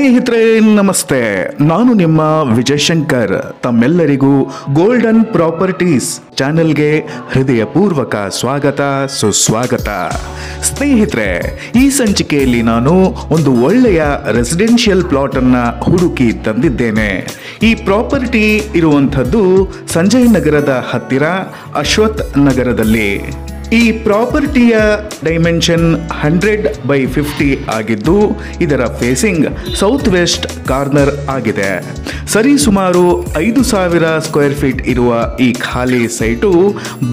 ಸ್ನೇಹಿತರೆ ನಮಸ್ತೆ, ನಾನು ನಿಮ್ಮ ವಿಜಯ್ ಶಂಕರ್. ತಮ್ಮೆಲ್ಲರಿಗೂ ಗೋಲ್ಡನ್ ಪ್ರಾಪರ್ಟೀಸ್ ಚಾನೆಲ್ಗೆ ಹೃದಯಪೂರ್ವಕ ಸ್ವಾಗತ ಸುಸ್ವಾಗತ. ಸ್ನೇಹಿತರೆ, ಈ ಸಂಚಿಕೆಯಲ್ಲಿ ನಾನು ಒಂದು ಒಳ್ಳೆಯ ರೆಸಿಡೆನ್ಷಿಯಲ್ ಪ್ಲಾಟನ್ನು ಹುಡುಕಿ ತಂದಿದ್ದೇನೆ. ಈ ಪ್ರಾಪರ್ಟಿ ಇರುವಂಥದ್ದು ಸಂಜಯ್ ನಗರದ ಹತ್ತಿರ ಅಶ್ವತ್ ನಗರದಲ್ಲಿ. ಈ ಪ್ರಾಪರ್ಟಿಯ ಡೈಮೆನ್ಷನ್ 100x50 ಆಗಿದ್ದು ಇದರ ಫೇಸಿಂಗ್ ಸೌತ್ ವೆಸ್ಟ್ ಕಾರ್ನರ್ ಆಗಿದೆ. ಸರಿಸುಮಾರು 5000 ಸ್ಕ್ವೇರ್ ಫೀಟ್ ಇರುವ ಈ ಖಾಲಿ ಸೈಟು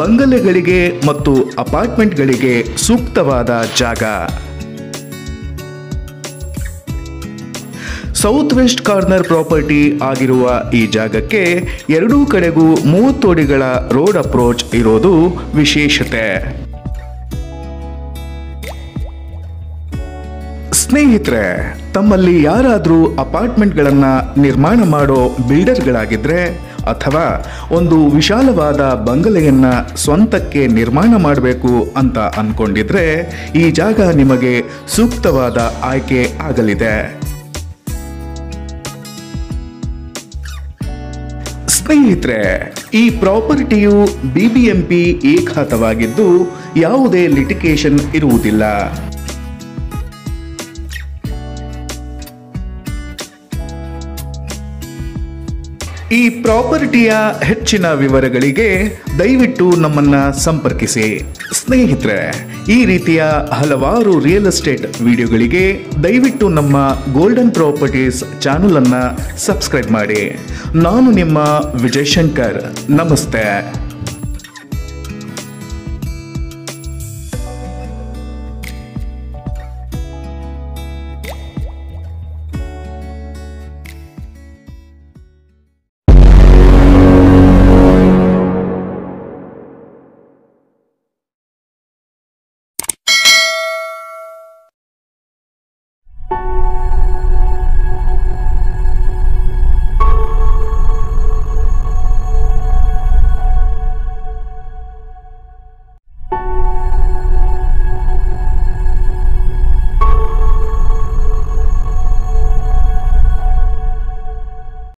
ಬಂಗಲೆಗಳಿಗೆ ಮತ್ತು ಅಪಾರ್ಟ್ಮೆಂಟ್ಗಳಿಗೆ ಸೂಕ್ತವಾದ ಜಾಗ. ಸೌತ್ ವೆಸ್ಟ್ ಕಾರ್ನರ್ ಪ್ರಾಪರ್ಟಿ ಆಗಿರುವ ಈ ಜಾಗಕ್ಕೆ ಎರಡೂ ಕಡೆಗೂ 30 ಅಡಿಗಳ ರೋಡ್ ಅಪ್ರೋಚ್ ಇರೋದು ವಿಶೇಷತೆ. ಸ್ನೇಹಿತರೆ, ತಮ್ಮಲ್ಲಿ ಯಾರಾದರೂ ಅಪಾರ್ಟ್ಮೆಂಟ್ಗಳನ್ನು ನಿರ್ಮಾಣ ಮಾಡೋ ಬಿಲ್ಡರ್ಗಳಾಗಿದ್ದರೆ ಅಥವಾ ಒಂದು ವಿಶಾಲವಾದ ಬಂಗಲೆಯನ್ನು ಸ್ವಂತಕ್ಕೆ ನಿರ್ಮಾಣ ಮಾಡಬೇಕು ಅಂತ ಅಂದ್ಕೊಂಡಿದ್ರೆ ಈ ಜಾಗ ನಿಮಗೆ ಸೂಕ್ತವಾದ ಆಯ್ಕೆ ಆಗಲಿದೆ. ಸ್ನೇಹಿತರೆ, ಈ ಪ್ರಾಪರ್ಟಿಯು BBMP ಏಕಹತವಾಗಿದ್ದು ಯಾವುದೇ ಲಿಟಿಗೇಷನ್ ಇರುವುದಿಲ್ಲ. ಈ ಪ್ರಾಪರ್ಟಿಯ ಹೆಚ್ಚಿನ ವಿವರಗಳಿಗೆ ದಯವಿಟ್ಟು ನಮ್ಮನ್ನು ಸಂಪರ್ಕಿಸಿ. ಸ್ನೇಹಿತರೆ, ಈ ರೀತಿಯ ಹಲವಾರು ರಿಯಲ್ ಎಸ್ಟೇಟ್ ವಿಡಿಯೋಗಳಿಗೆ ದಯವಿಟ್ಟು ನಮ್ಮ ಗೋಲ್ಡನ್ ಪ್ರಾಪರ್ಟೀಸ್ ಚಾನಲನ್ನು ಸಬ್ಸ್ಕ್ರೈಬ್ ಮಾಡಿ. ನಾನು ನಿಮ್ಮ ವಿಜಯ್ ಶಂಕರ್. ನಮಸ್ತೆ.